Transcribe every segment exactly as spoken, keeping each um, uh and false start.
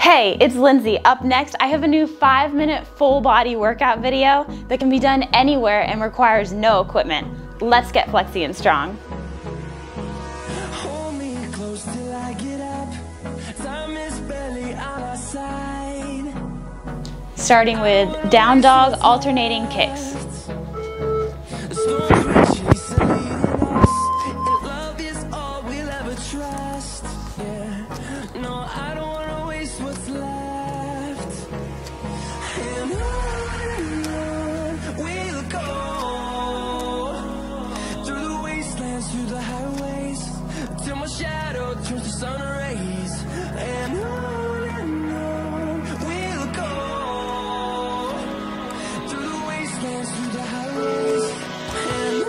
Hey, it's Lindsey. Up next, I have a new five minute full body workout video that can be done anywhere and requires no equipment. Let's get flexy and strong. Hold me close till I get up. Time is barely on our side. Starting with down dog, alternating kicks.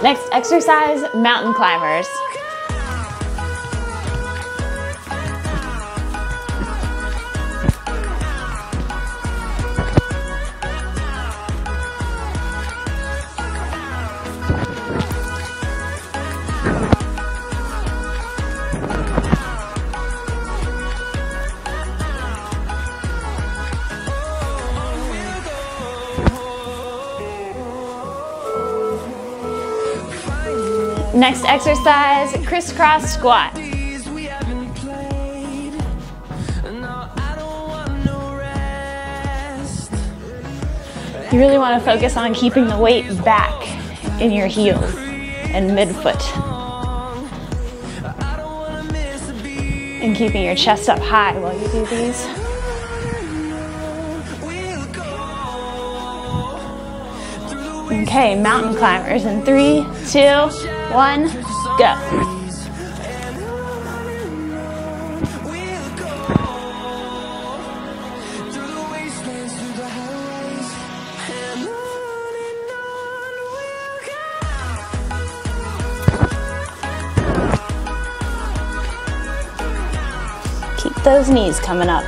Next exercise, mountain climbers. Next exercise, crisscross squat. You really want to focus on keeping the weight back in your heels and midfoot. And keeping your chest up high while you do these. Okay, mountain climbers in three, two, one, go. Keep those knees coming up.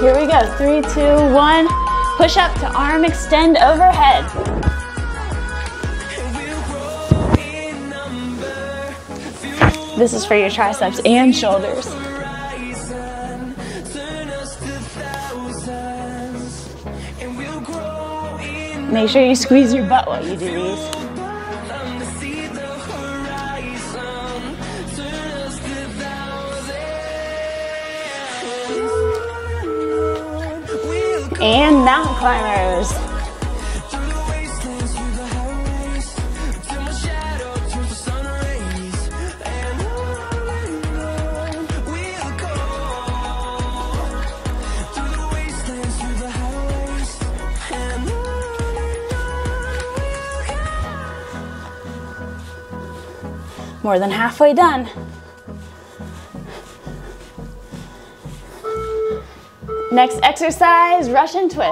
Here we go, three, two, one. Push up to arm extend overhead. This is for your triceps and shoulders. Make sure you squeeze your butt while you do these. And mountain climbers. More than halfway done. Next exercise, Russian twists.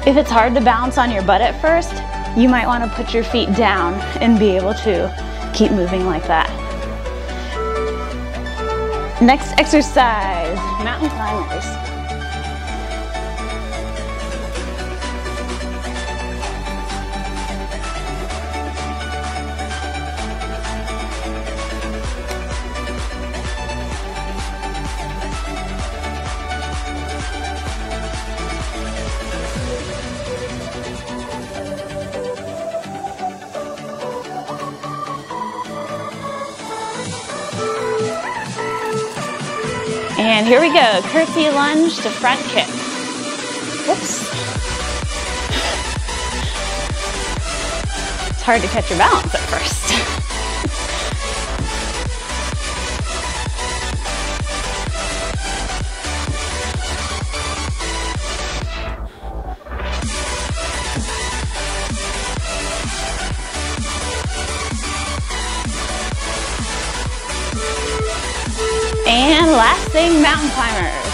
If it's hard to balance on your butt at first, you might want to put your feet down and be able to keep moving like that. Next exercise, mountain climbers. And here we go, curtsy lunge to front kick. Whoops. It's hard to catch your balance at first. And last. Mountain climbers.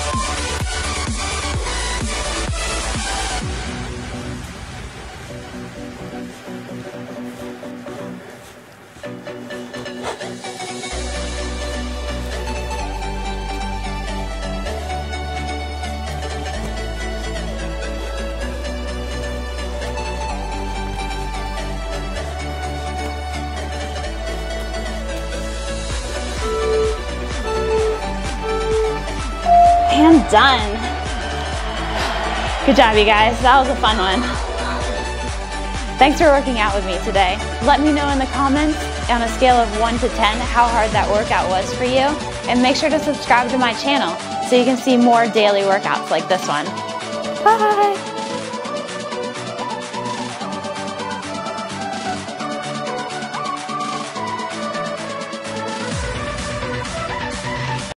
done. Good job, you guys. That was a fun one. Thanks for working out with me today. Let me know in the comments on a scale of one to ten how hard that workout was for you. And make sure to subscribe to my channel so you can see more daily workouts like this one. Bye!